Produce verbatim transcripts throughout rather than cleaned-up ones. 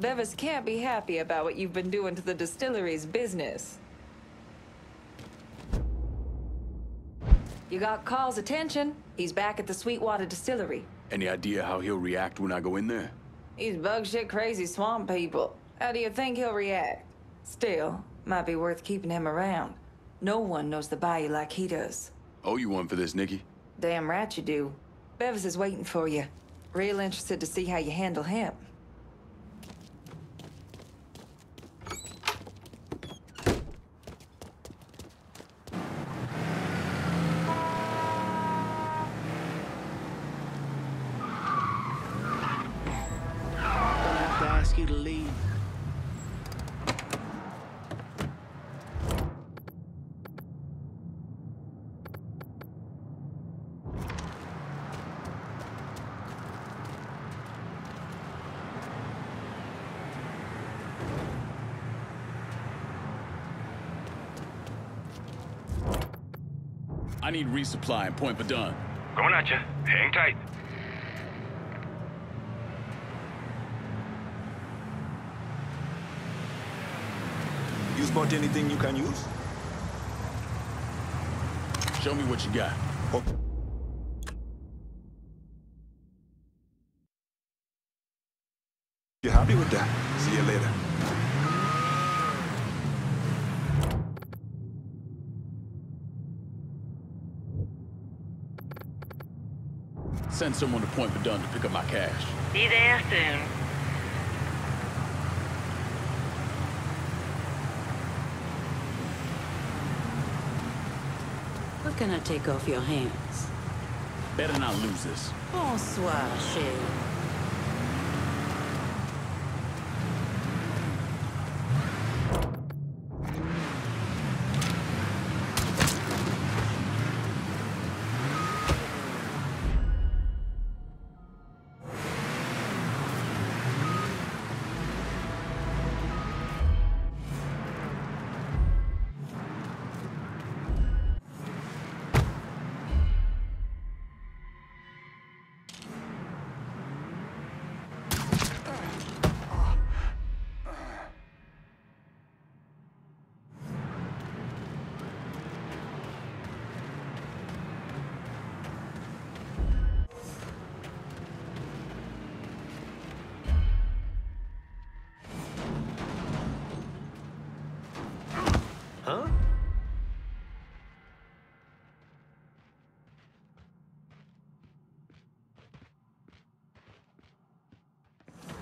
Bevis can't be happy about what you've been doing to the distillery's business. You got Carl's attention. He's back at the Sweetwater Distillery. Any idea how he'll react when I go in there? These bug-shit crazy swamp people. How do you think he'll react? Still, might be worth keeping him around. No one knows the bayou like he does. Oh, you one for this, Nikki? Damn right you do. Bevis is waiting for you. Real interested to see how you handle him. I need resupply and Point Verdun. Going at you. Hang tight. You spot anything you can use? Show me what you got. Oh. You happy with that? See you later. Send someone to Point Verdun to pick up my cash. Be there soon. What can I take off your hands? Better not lose this. Bonsoir, chérie.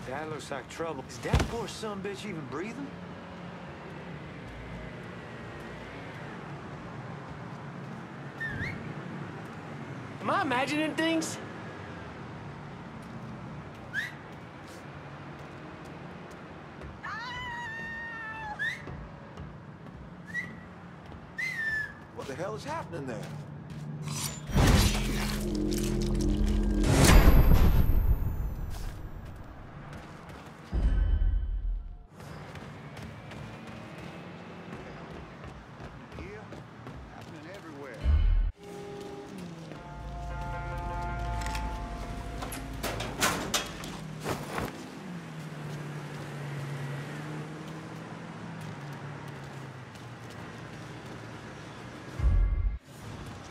That looks like trouble. Is that poor son bitch even breathing? Am I imagining things? What the hell is happening there?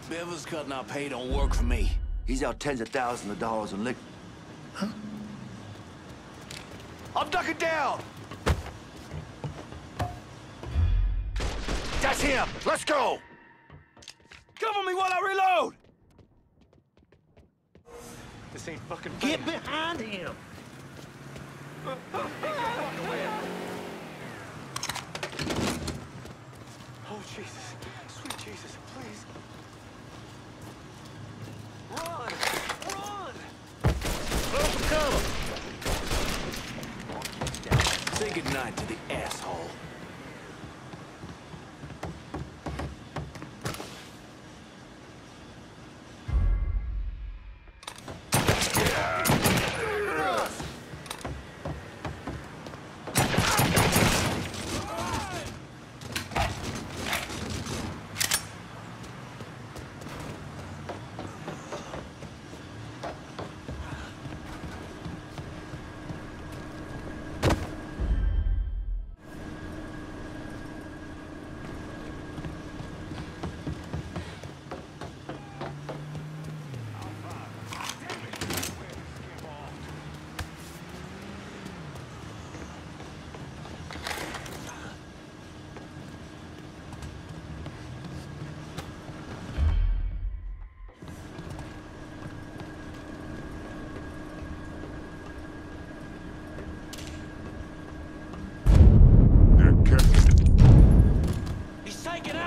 Bevis cutting our pay don't work for me. He's out tens of thousands of dollars in liquor. Huh? I'm ducking down! That's him! Let's go! Cover me while I reload! This ain't fucking funny. Get behind him! Oh, Jesus. Sweet Jesus, please. Run! Run! Blow for cover! Say goodnight to the asshole.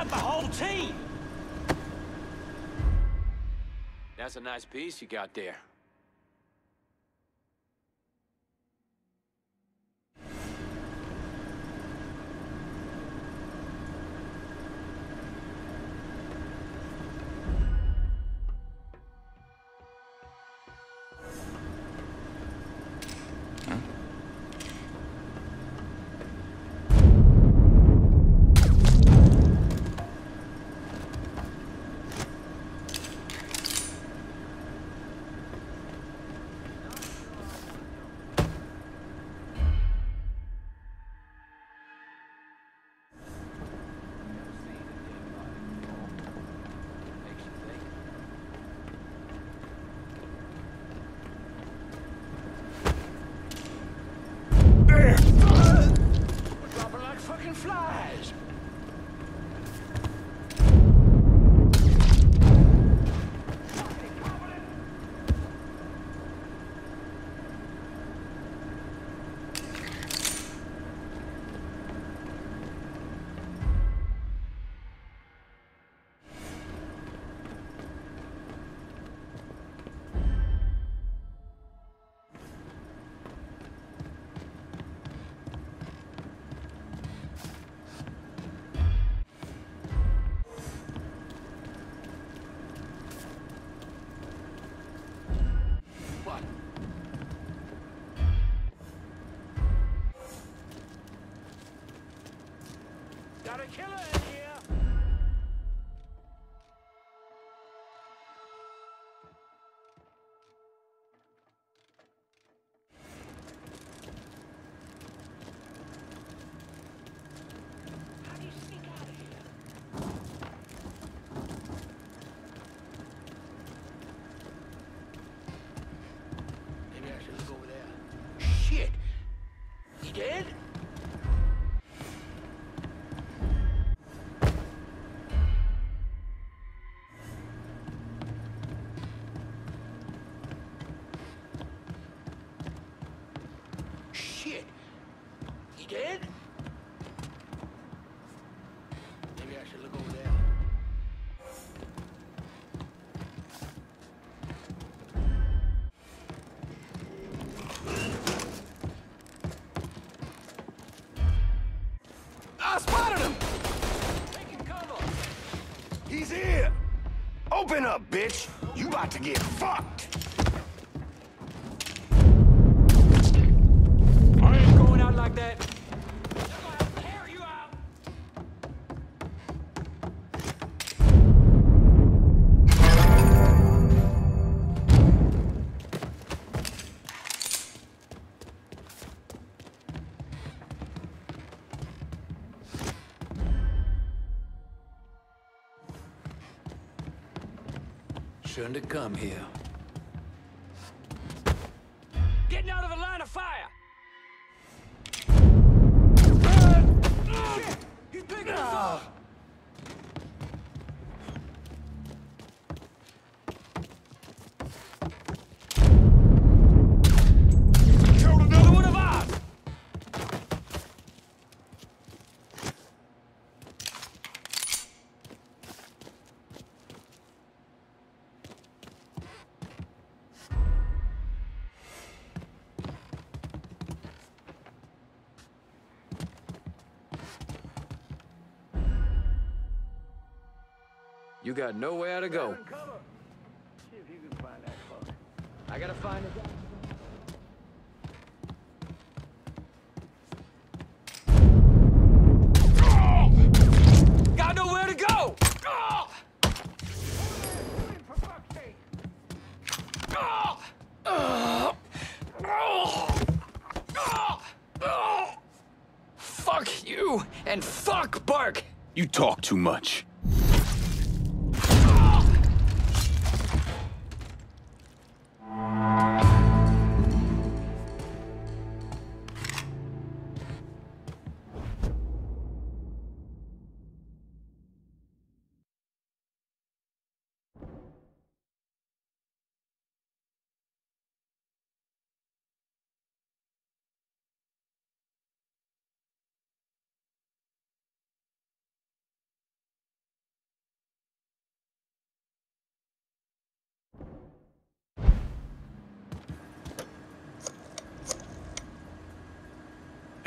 up the whole team. That's a nice piece you got there. Got a killer in here! How do you sneak out of here? Maybe I should look over there. Shit! He dead? Open up, bitch! You about to get fucked! I ain't going out like that! They're gonna tear you out! Shouldn't have come here. Getting out of the line of fire! Uh, shit! He's picking us up! You got nowhere to go. See if you can find that fuck. I gotta find it. Fuck you and fuck Burke. You talk too much.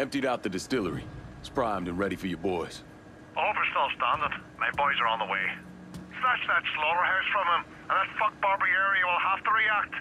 Emptied out the distillery. It's primed and ready for your boys. Hope it's still standing. My boys are on the way. Snatch that slaughterhouse from him, and that fuck Barbieri will have to react.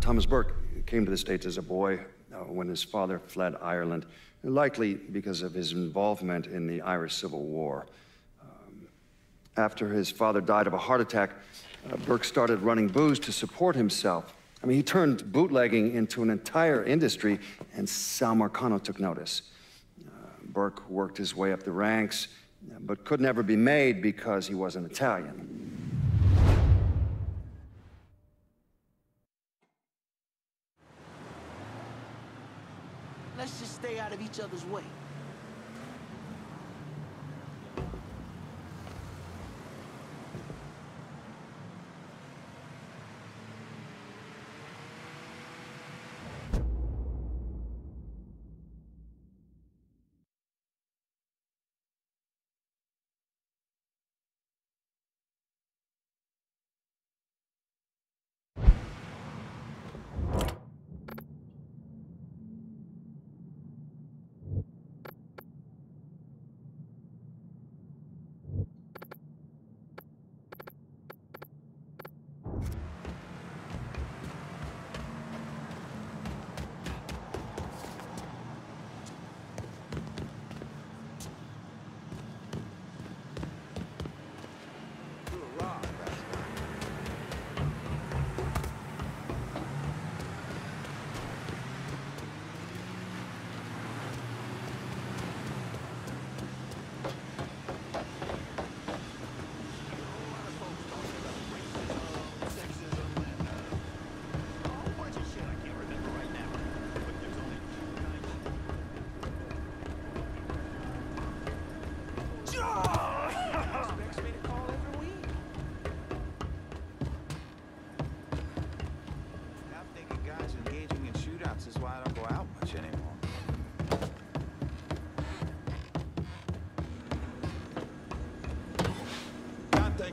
Thomas Burke came to the States as a boy uh, when his father fled Ireland, likely because of his involvement in the Irish Civil War. Um, after his father died of a heart attack, uh, Burke started running booze to support himself. I mean, he turned bootlegging into an entire industry, and Sal Marcano took notice. Uh, Burke worked his way up the ranks, but could never be made because he wasn't Italian. Let's just stay out of each other's way.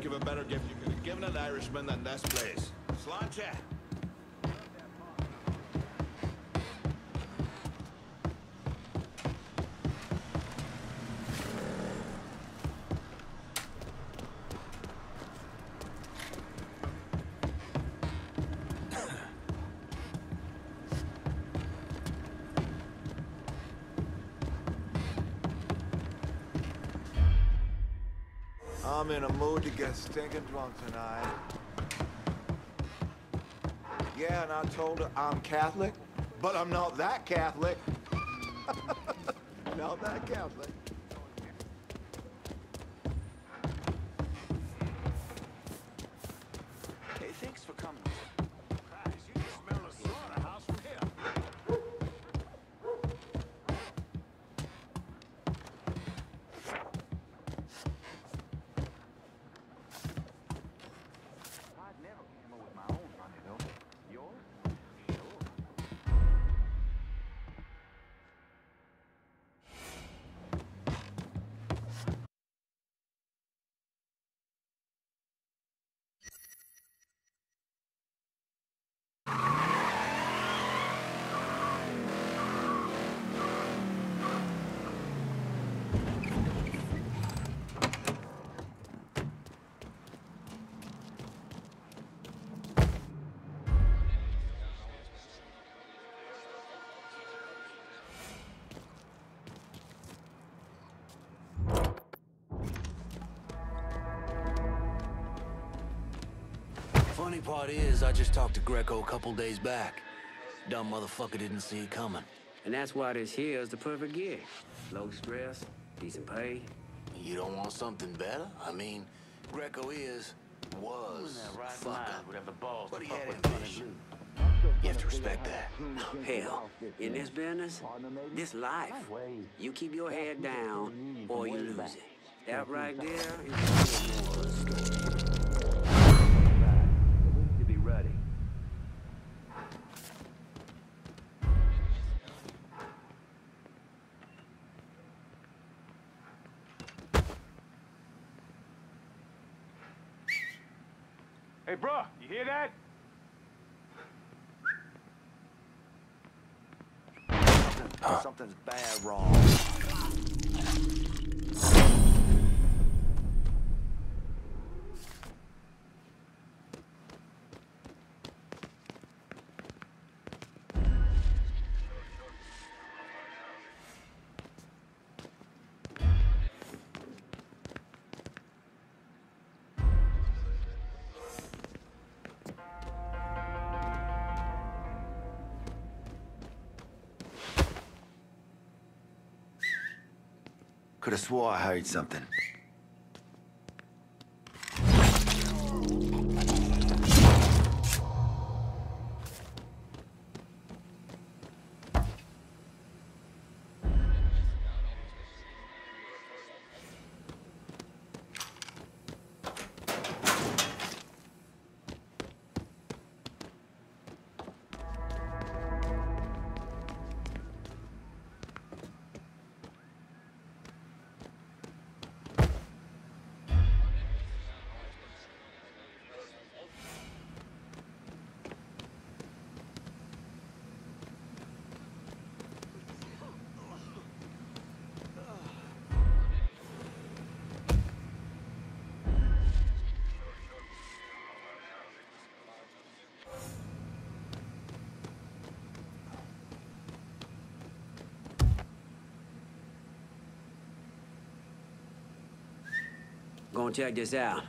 Give a better gift you could have given an Irishman than this place. Sláinte. I'm in a mood to get stinking drunk tonight. Yeah, and I told her I'm Catholic, but I'm not that Catholic. Not that Catholic. Hey, thanks for coming. Christ, you can smell a slaughterhouse from here. Funny part is, I just talked to Greco a couple days back. Dumb motherfucker didn't see it coming. And that's why this here is the perfect gig. Low stress, decent pay. You don't want something better? I mean, Greco is, was, fuck up. But he had ambition. You have to respect that. Hell, in this business, this life, you keep your head down or you lose it. That right there is the story. Hey, bro, you hear that? Huh. Something's bad wrong. Could have swore I heard something. Go and check this out.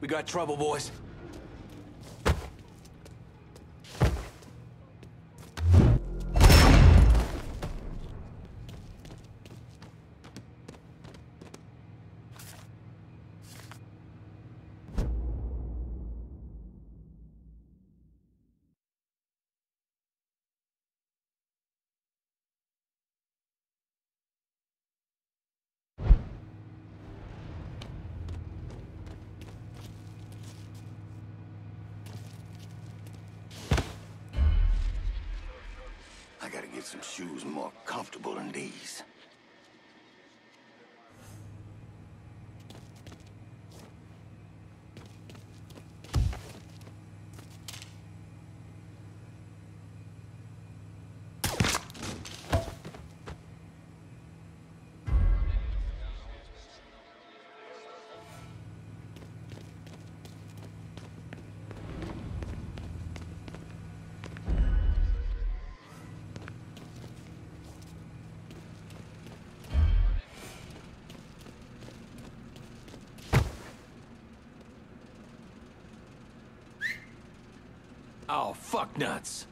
We got trouble, boys. Get some shoes more comfortable than these. Oh, fuck nuts.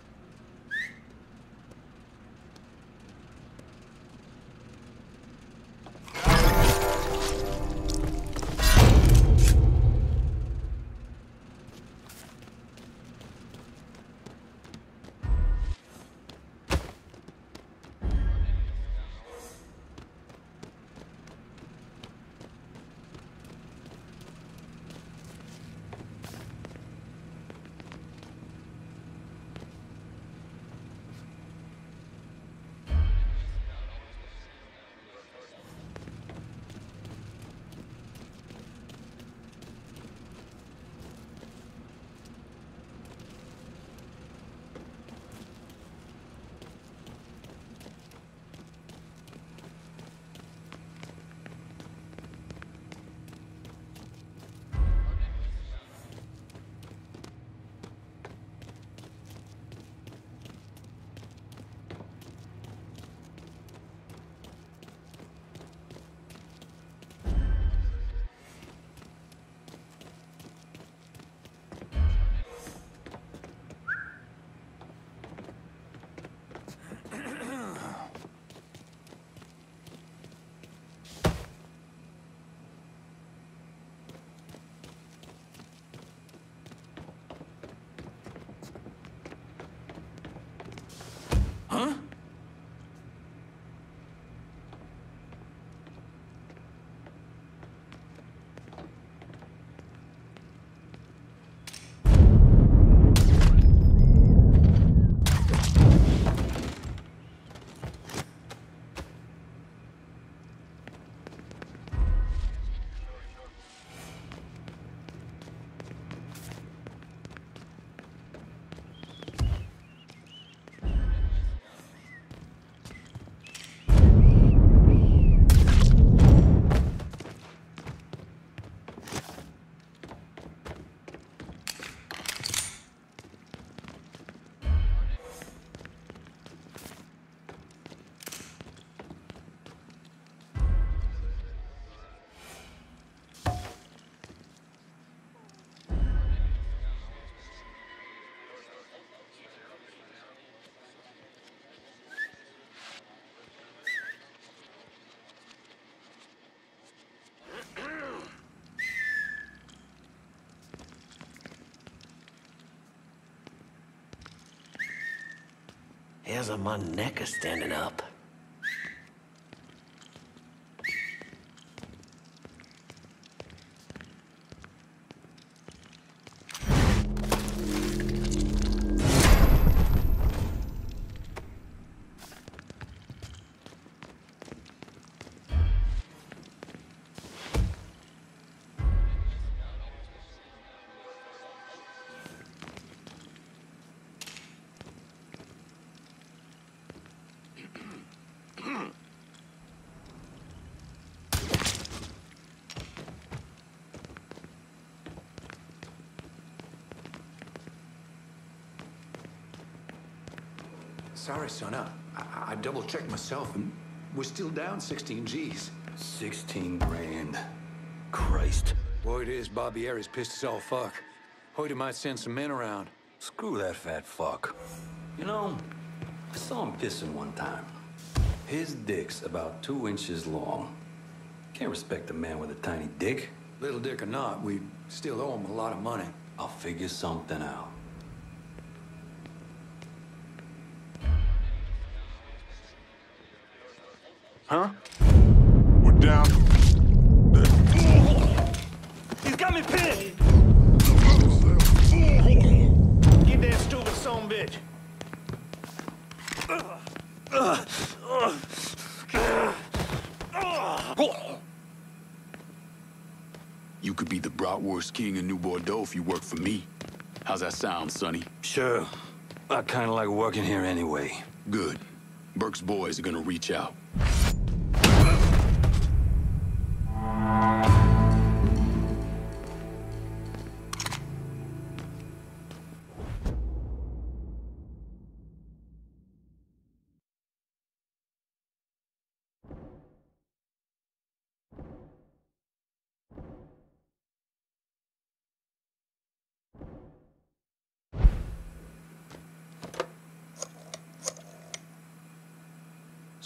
hairs on my neck are standing up. Sorry, son, I, I double-checked myself, and we're still down sixteen G's. sixteen grand. Christ. Boy, it is. Barbieri's pissed as all fuck. Hoyt might send some men around. Screw that fat fuck. You know, I saw him pissing one time. His dick's about two inches long. Can't respect a man with a tiny dick. Little dick or not, we still owe him a lot of money. I'll figure something out. Huh? We're down. He's got me pinned! Get that stupid son bitch. You could be the bratwurst king of New Bordeaux if you work for me. How's that sound, Sonny? Sure. I kind of like working here anyway. Good. Burke's boys are gonna reach out.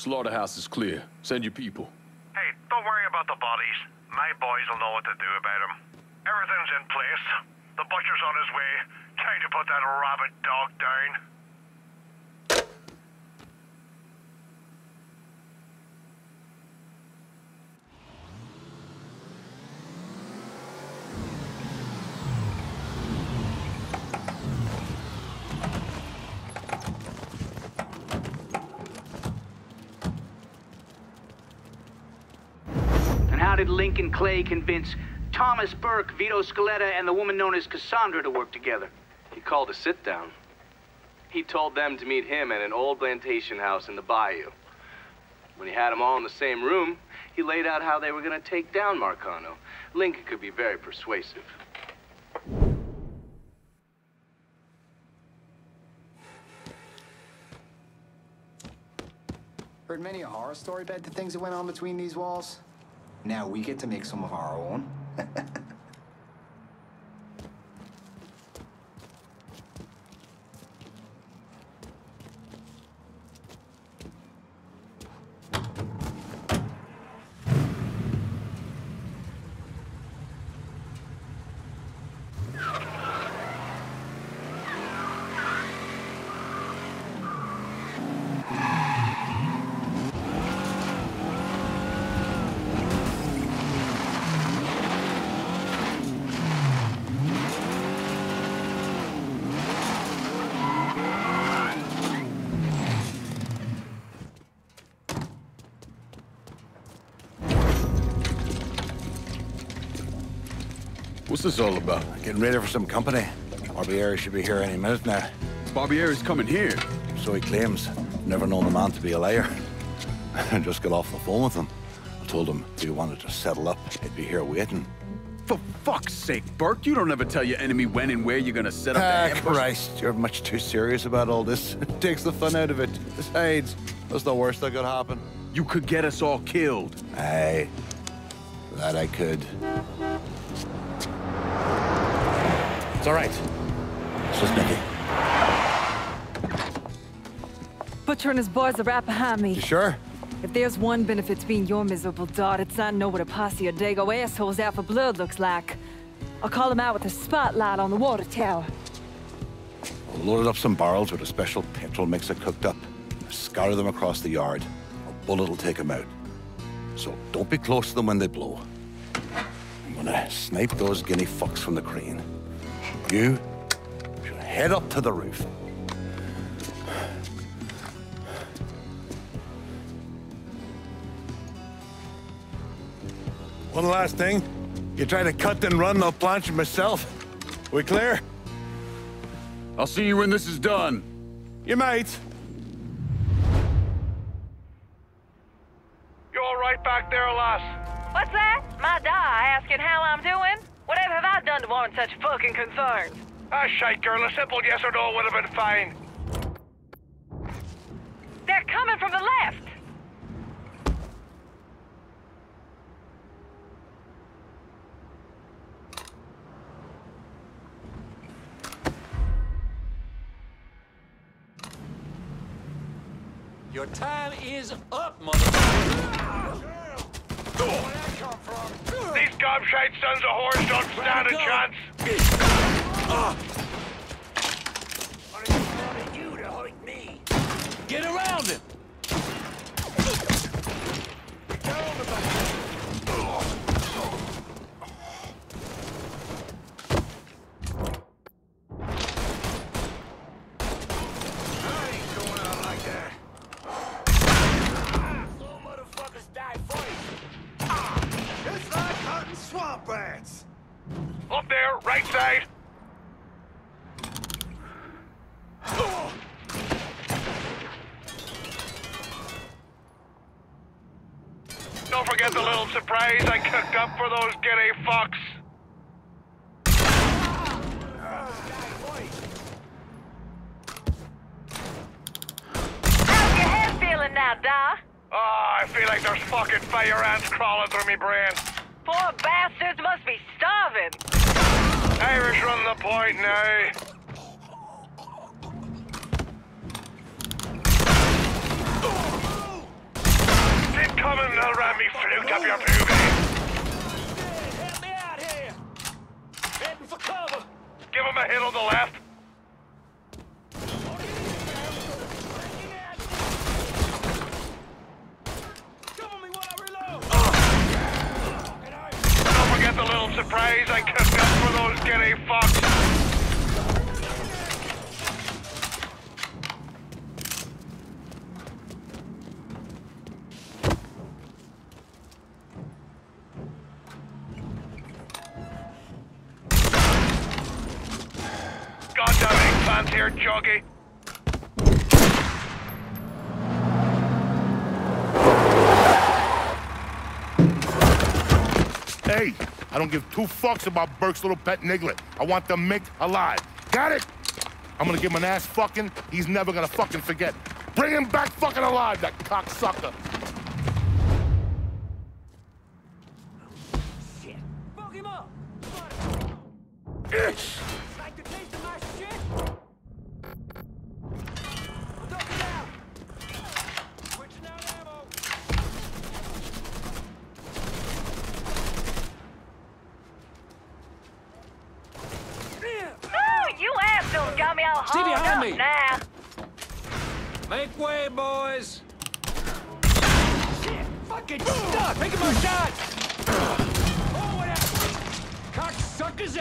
Slaughterhouse is clear. Send your people. Hey, don't worry about the bodies. My boys will know what to do about them. Everything's in place. The butcher's on his way. Time to put that rabid dog down. Lincoln Clay convinced Thomas Burke, Vito Scaletta, and the woman known as Cassandra to work together. He called a sit-down. He told them to meet him at an old plantation house in the bayou. When he had them all in the same room, he laid out how they were going to take down Marcano. Lincoln could be very persuasive. Heard many a horror story about the things that went on between these walls. Now we get to make some of our own. What's this all about? Getting ready for some company. Barbieri should be here any minute now. Barbieri's coming here? So he claims. Never known a man to be a liar. I just got off the phone with him. I told him if he wanted to settle up, he'd be here waiting. For fuck's sake, Burke, you don't ever tell your enemy when and where you're gonna set up ah, the ambush. Christ, you're much too serious about all this. It takes the fun out of it. Besides, that's the worst that could happen. You could get us all killed. Aye, that I could. It's all right. It's just Nicky. Butcher and his boys are right behind me. You sure? If there's one benefit to being your miserable dot, it's I know what a posse of dago assholes out for blood looks like. I'll call them out with a spotlight on the water tower. I loaded up some barrels with a special petrol mixer cooked up. scatter them across the yard. A bullet will take them out. So don't be close to them when they blow. I'm gonna snipe those guinea fucks from the crane. You should head up to the roof. One last thing. You try to cut and run, I'll plant you myself. We clear? I'll see you when this is done. You might. You all right back there, lass? What's that? My da asking how I'm doing? Whatever have I done to warrant such fucking concerns? Ah, shite, girl. A simple yes or no would have been fine. They're coming from the left. Your time is up, motherfucker! Oh. These gobshite sons of whores don't stand a chance! Uh. What is you to hurt me? Get around him! Hey, I don't give two fucks about Burke's little pet nigglet. I want the mink alive. Got it? I'm gonna give him an ass fucking. He's never gonna fucking forget. Bring him back fucking alive, that cocksucker. Shit. Fuck him up. Yes. Like the taste of my shit? Stay behind me! Nah. Make way, boys! Shit! Fucking stuck! Make him a shot! Oh, what happened? Cocksuckers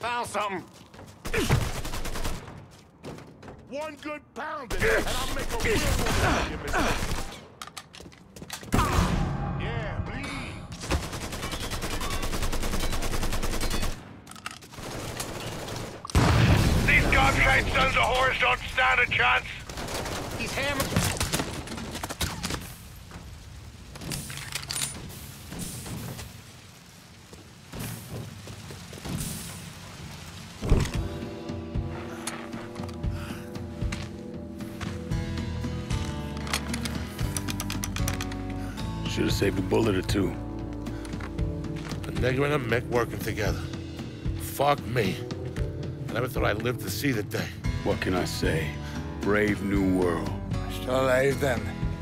Found something. One good pounding, and I'll make a real one out of you. These sons of whores don't stand a chance. He's hammered. Should have saved a bullet or two. A nigger and a mech working together. Fuck me. I never thought I'd live to see the day. What can I say? Brave new world. So late then.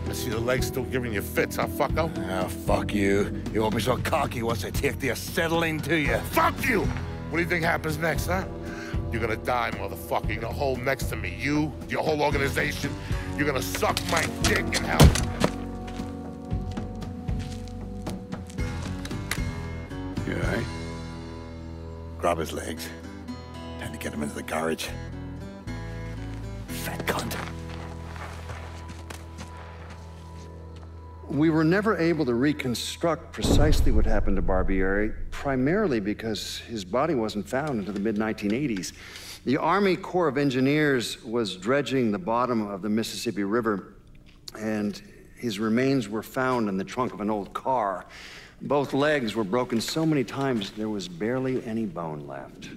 I see the legs still giving you fits, huh, fucko? Ah, fuck you. You won't be so cocky once I take the acetylene to you. Fuck you! What do you think happens next, huh? You're gonna die, motherfucker. You're gonna hold next to me. You, your whole organization. You're gonna suck my dick in hell. You all right? Grab his legs. Get him into the garage. Fat cunt. We were never able to reconstruct precisely what happened to Barbieri, primarily because his body wasn't found until the mid nineteen eighties. The Army Corps of Engineers was dredging the bottom of the Mississippi River, and his remains were found in the trunk of an old car. Both legs were broken so many times there was barely any bone left.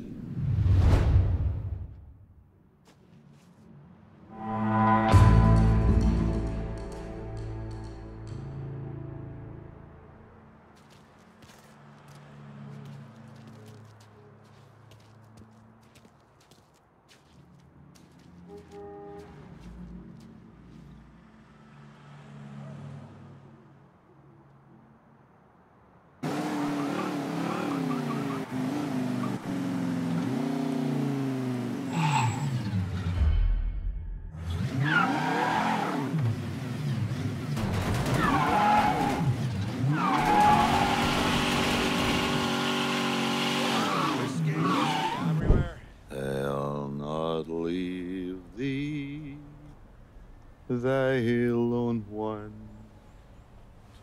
Thy lone one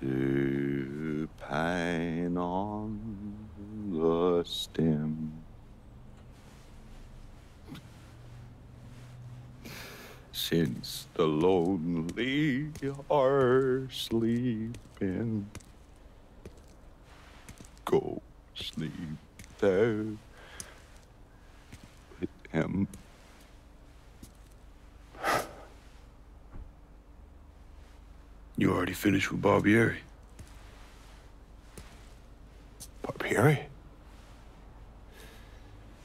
to pine on the stem. Since the lonely are sleeping, go sleep thou with him. You already finished with Barbieri. Barbieri?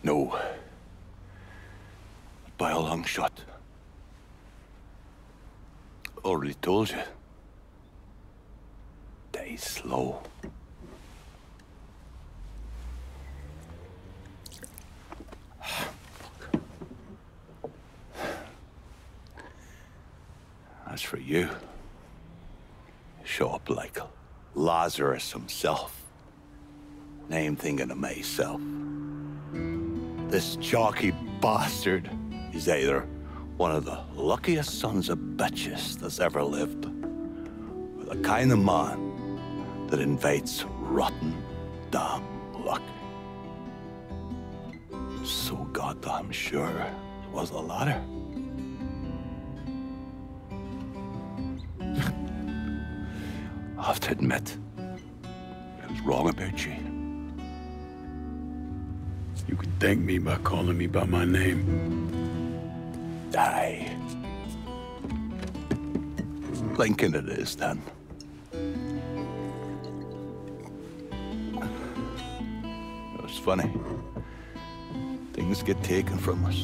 No. By a long shot. Already told you. Day slow. That's for you. Show up like Lazarus himself. Name thinking of myself. This jockey bastard is either one of the luckiest sons of bitches that's ever lived, or the kind of man that invites rotten damn luck. So goddamn sure it was the latter. I have to admit, I was wrong about you. You can thank me by calling me by my name. Aye. Lincoln it is, then. It was funny. Things get taken from us.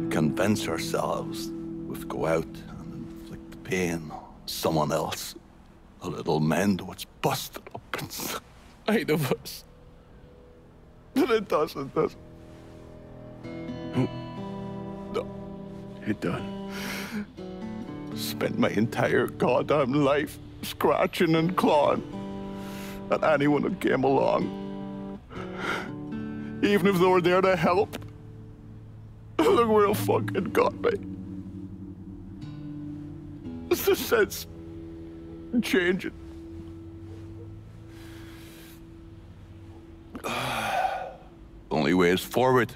We convince ourselves we've go out and inflict the pain on someone else. A little man that's busted up inside of us. But it doesn't, does it? No. No. It done. Spent my entire goddamn life scratching and clawing at anyone who came along. even if they were there to help. Look where it fucking got me. It's the sense of changing. Only way is forward.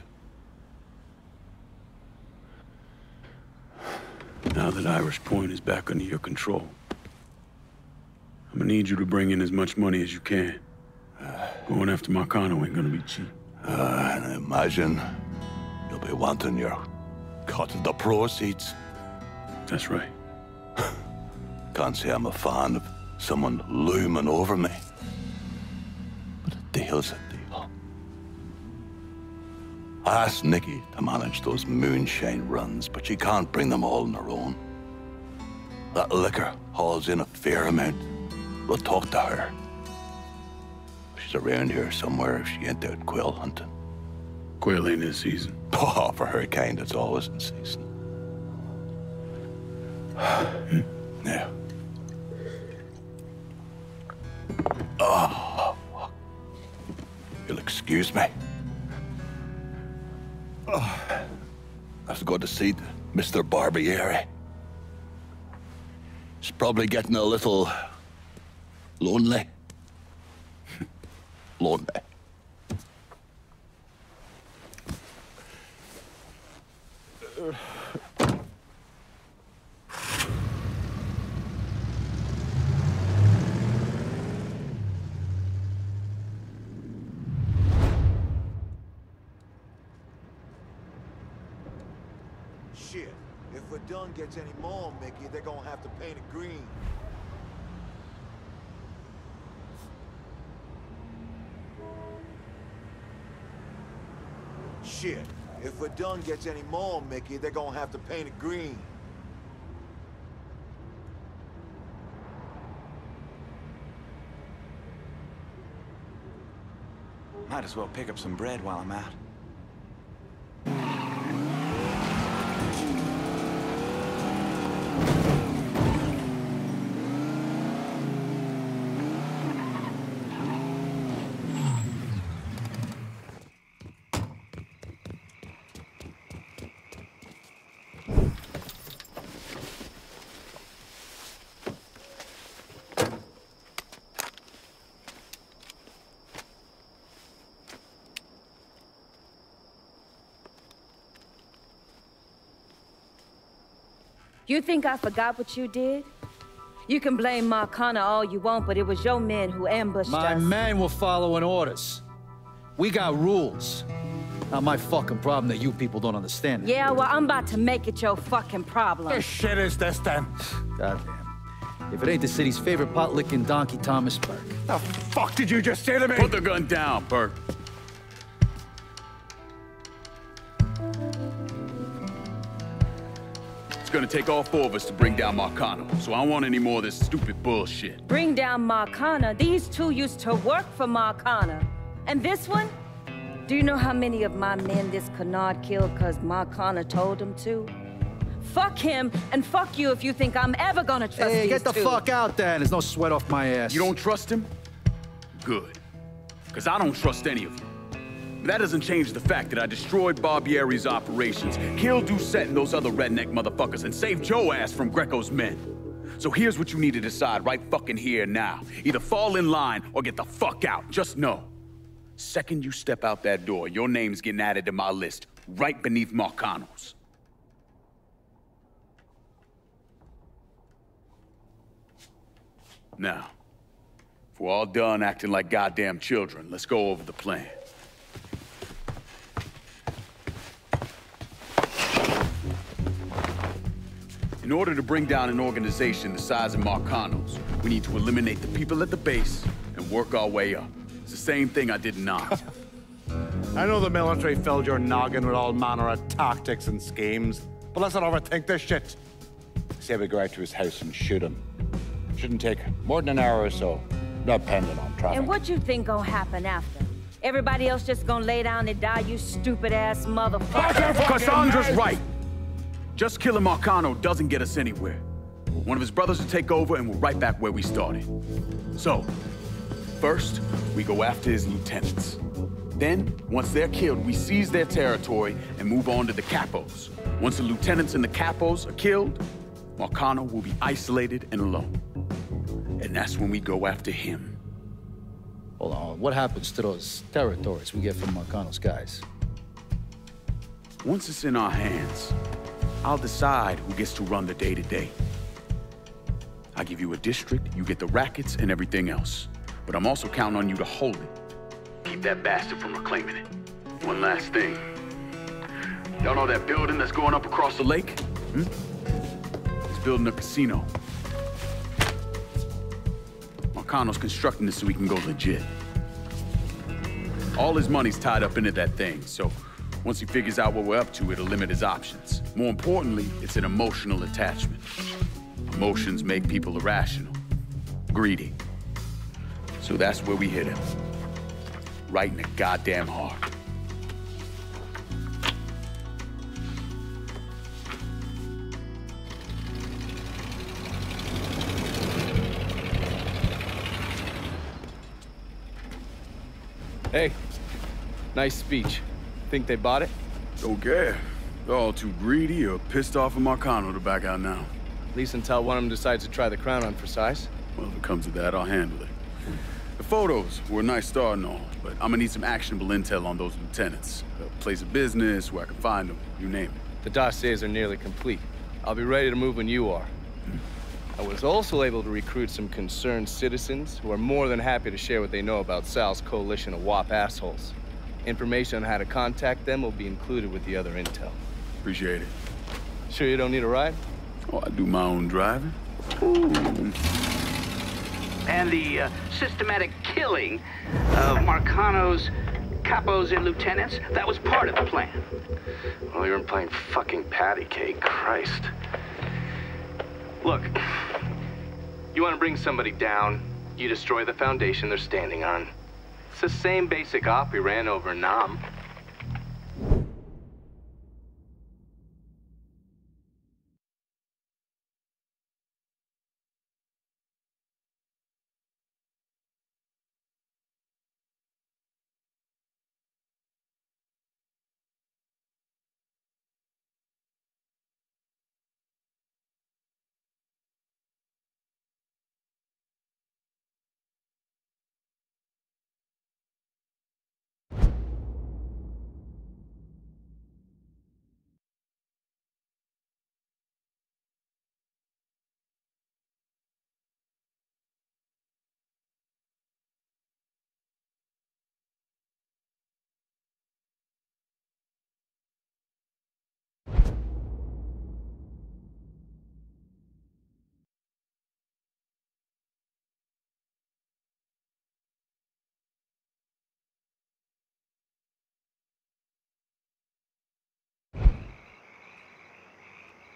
Now that Irish Point is back under your control, I'm gonna need you to bring in as much money as you can. Uh, Going after Marcano ain't gonna be cheap. Uh, I imagine you'll be wanting your cut of the proceeds. That's right. Can't say I'm a fan of someone looming over me. But a deal's a deal. I asked Nikki to manage those moonshine runs, but she can't bring them all on her own. That liquor hauls in a fair amount. We'll talk to her. She's around here somewhere if she ain't out quail hunting. Quail ain't in season. Oh, for her kind, it's always in season. Hmm? Yeah. Oh, fuck. You'll excuse me. Oh, I've got to see Mister Barbieri. He's probably getting a little lonely. Lonely. Shit. If Verdun gets any more, Mickey, they're gonna have to paint it green. Shit. If Verdun gets any more, Mickey, they're gonna have to paint it green. Might as well pick up some bread while I'm out. You think I forgot what you did? You can blame Mark Connor all you want, but it was your men who ambushed us. My men were following orders. We got rules. Not my fucking problem that you people don't understand. Yeah, well, I'm about to make it your fucking problem. This shit is this, then? Goddamn. If it ain't the city's favorite pot-licking donkey, Thomas Burke. The fuck did you just say to me? Put the gun down, Burke. It's gonna take all four of us to bring down Marcano, so I don't want any more of this stupid bullshit. Bring down Marcano? These two used to work for Marcano. And this one? Do you know how many of my men this canard killed because Marcano told him to? Fuck him, and fuck you if you think I'm ever gonna trust hey, these get the two. Fuck out there. There's no sweat off my ass. You don't trust him? Good. Because I don't trust any of you. But that doesn't change the fact that I destroyed Barbieri's operations, killed Doucette and those other redneck motherfuckers, and saved your ass from Greco's men. So here's what you need to decide right fucking here now. Either fall in line or get the fuck out. Just know, second you step out that door, your name's getting added to my list, right beneath Marcano's. Now, if we're all done acting like goddamn children, let's go over the plan. In order to bring down an organization the size of Marcano's, we need to eliminate the people at the base and work our way up. It's the same thing I did not. I know the military filled your noggin with all manner of tactics and schemes, but let's not overthink this shit. Say we go out to his house and shoot him. Shouldn't take more than an hour or so, depending on traffic. And what you think gonna happen after? Everybody else just gonna lay down and die, you stupid-ass motherfucker? Cassandra's right. Just killing Marcano doesn't get us anywhere. One of his brothers will take over and we're right back where we started. So, first, we go after his lieutenants. Then, once they're killed, we seize their territory and move on to the capos. Once the lieutenants and the capos are killed, Marcano will be isolated and alone. And that's when we go after him. Hold on, what happens to those territories we get from Marcano's guys? Once it's in our hands, I'll decide who gets to run the day-to-day. I give you a district, you get the rackets and everything else. But I'm also counting on you to hold it. Keep that bastard from reclaiming it. One last thing. Y'all know that building that's going up across the lake? Hmm? It's building a casino. Marcano's constructing this so he can go legit. All his money's tied up into that thing, so once he figures out what we're up to, it'll limit his options. More importantly, it's an emotional attachment. Emotions make people irrational, greedy. So that's where we hit him. Right in the goddamn heart. Hey, nice speech. Think they bought it? Don't care. They're all too greedy or pissed off at Marcano to back out now. At least until one of them decides to try the crown on for size. Well, if it comes to that, I'll handle it. The photos were a nice start and all, but I'm gonna need some actionable intel on those lieutenants. A place of business, where I can find them, you name it. The dossiers are nearly complete. I'll be ready to move when you are. I was also able to recruit some concerned citizens who are more than happy to share what they know about Sal's coalition of W A P assholes. Information on how to contact them will be included with the other intel. Appreciate it. Sure you don't need a ride? Oh, I do my own driving. Ooh. And the uh, systematic killing of Marcano's capos and lieutenants, that was part of the plan. Well, you weren't playing fucking patty cake, Christ. Look, you want to bring somebody down, you destroy the foundation they're standing on. It's the same basic op we ran over Nam.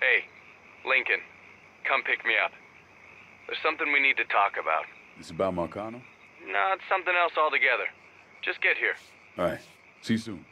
Hey, Lincoln, come pick me up. There's something we need to talk about. It's about Marcano? No, it's something else altogether. Just get here. All right. See you soon.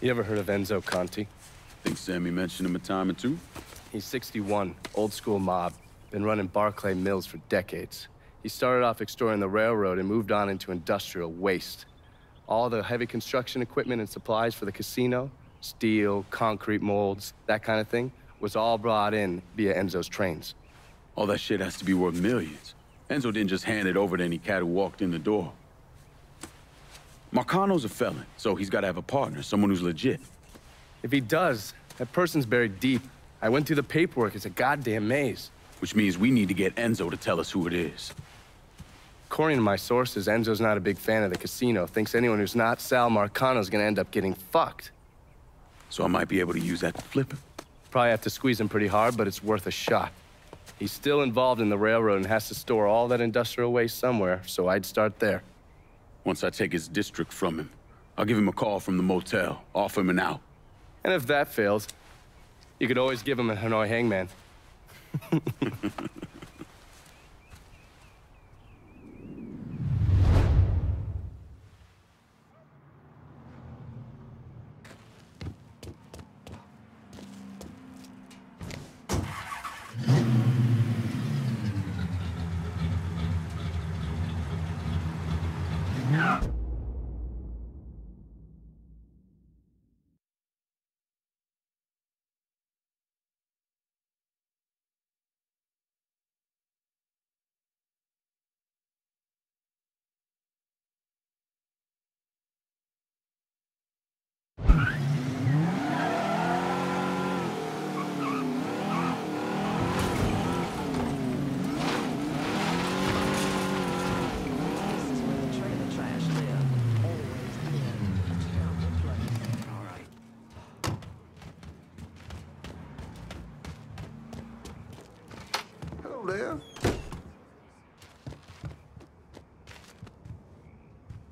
You ever heard of Enzo Conti? Think Sammy mentioned him a time or two? He's sixty-one, old school mob. Been running Barclay Mills for decades. He started off extorting the railroad and moved on into industrial waste. All the heavy construction equipment and supplies for the casino, steel, concrete molds, that kind of thing, was all brought in via Enzo's trains. All that shit has to be worth millions. Enzo didn't just hand it over to any cat who walked in the door. Marcano's a felon, so he's got to have a partner, someone who's legit. If he does, that person's buried deep. I went through the paperwork. It's a goddamn maze. Which means we need to get Enzo to tell us who it is. According to my sources, Enzo's not a big fan of the casino. Thinks anyone who's not Sal Marcano's gonna end up getting fucked. So I might be able to use that to flip him. Probably have to squeeze him pretty hard, but it's worth a shot. He's still involved in the railroad and has to store all that industrial waste somewhere, so I'd start there. Once I take his district from him, I'll give him a call from the motel, offer him an out. And if that fails, you could always give him a Hanoi hangman.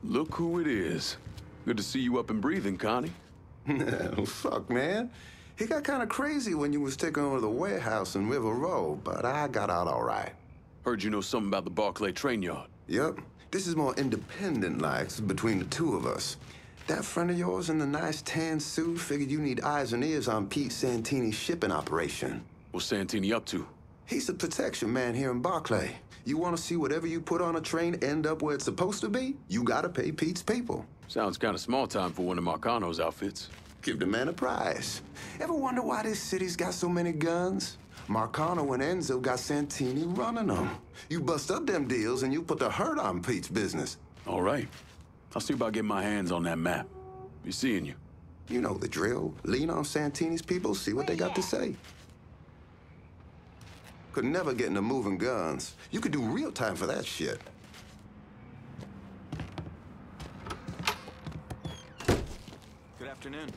Look who it is. Good to see you up and breathing, Connie. No, fuck, man. It got kind of crazy when you was taking over the warehouse in River Row, but I got out all right. Heard you know something about the Barclay train yard. Yep. This is more independent-like between the two of us. That friend of yours in the nice tan suit figured you need eyes and ears on Pete Santini's shipping operation. What's Santini up to? He's the protection man here in Barclay. You want to see whatever you put on a train end up where it's supposed to be? You gotta pay Pete's people. Sounds kind of small time for one of Marcano's outfits. Give the man a prize. Ever wonder why this city's got so many guns? Marcano and Enzo got Santini running them. You bust up them deals and you put the hurt on Pete's business. All right. I'll see about getting my hands on that map. Be seeing you. You know the drill. Lean on Santini's people, see what they got to say. Could never get into moving guns. You could do real time for that shit. Good afternoon.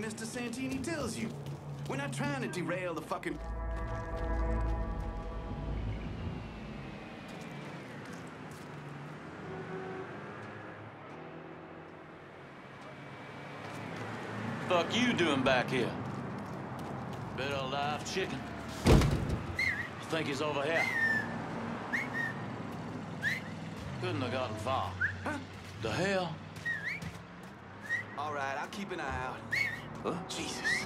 Mister Santini tells you. We're not trying to derail the fucking... Fuck you doing back here? Bit of live chicken. I think he's over here. Couldn't have gotten far. Huh? The hell? All right, I'll keep an eye out. Huh? Jesus.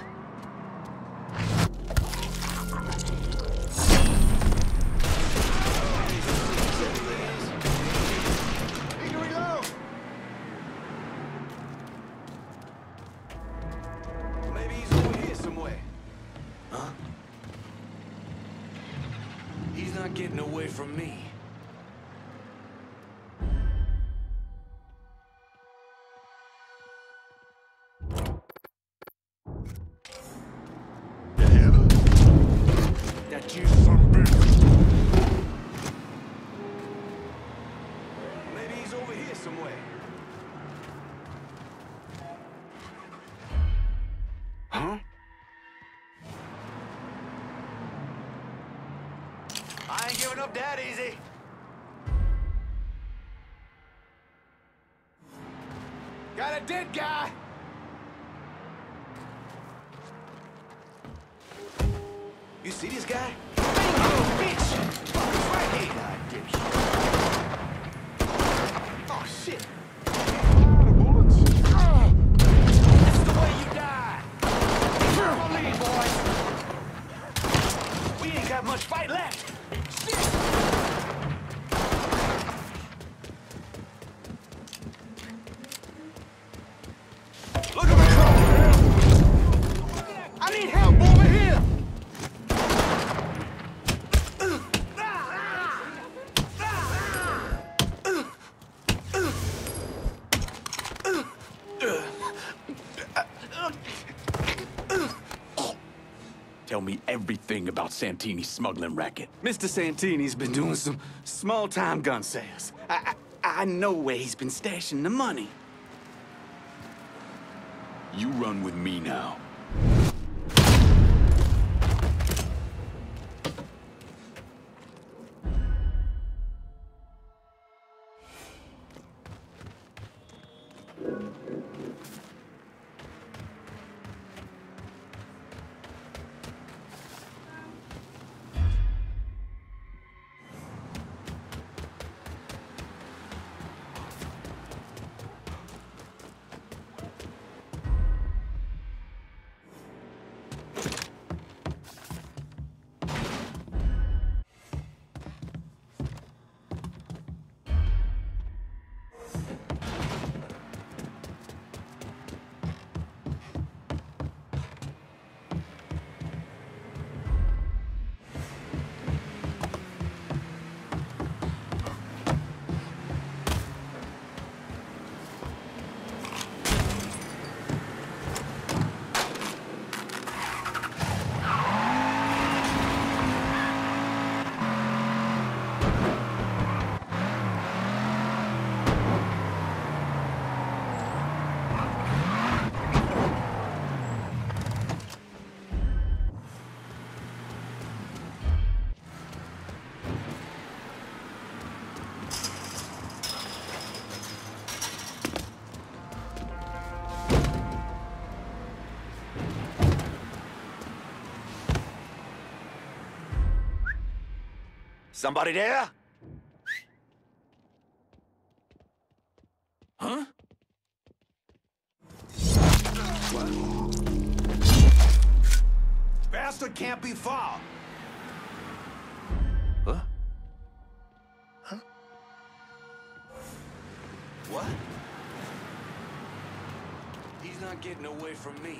I ain't giving up that easy. Got a dead guy. You see this guy? Oh, bitch! Fuck, right here. God, dipshit. Oh, shit. Much fight left. Shit. Look at my car. I need help over here. Tell me everything about Santini's smuggling racket. Mister Santini's been doing some small-time gun sales. I, I I know where he's been stashing the money. You run with me now. Somebody there? Huh? Bastard can't be far. Huh? Huh? What? He's not getting away from me.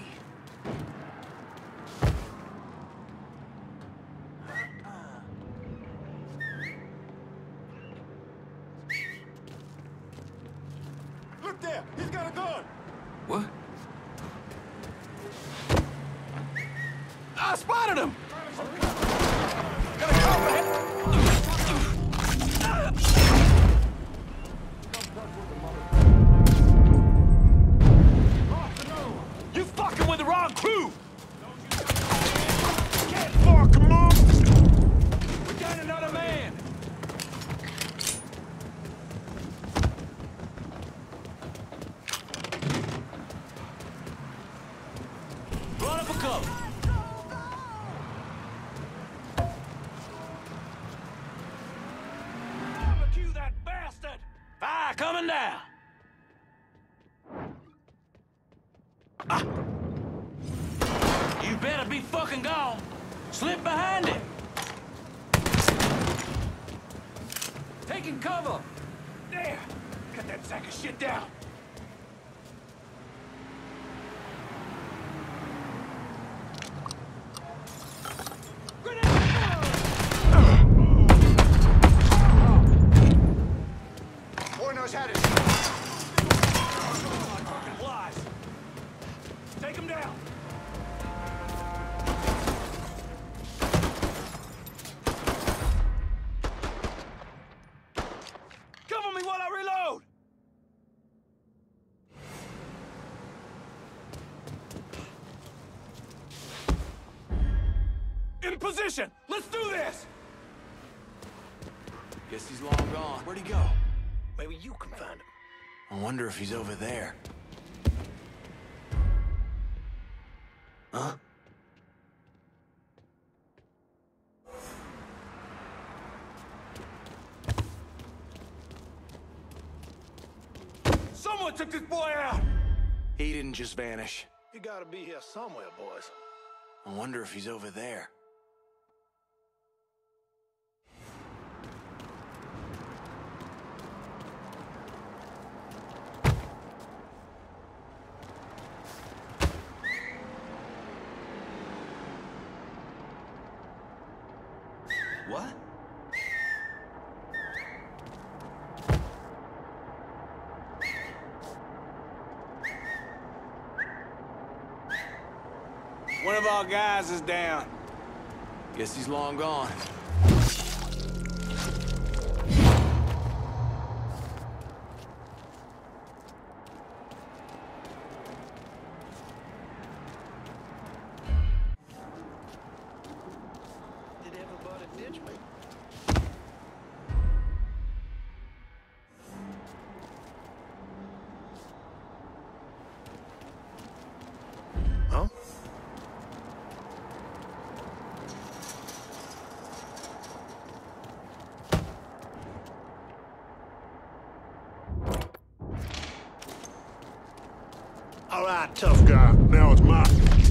Position! Let's do this! Guess he's long gone. Where'd he go? Maybe you can find him. I wonder if he's over there. Huh? Someone took this boy out! He didn't just vanish. You gotta be here somewhere, boys. I wonder if he's over there. What? One of our guys is down. Guess he's long gone. Tough guy. Now it's my...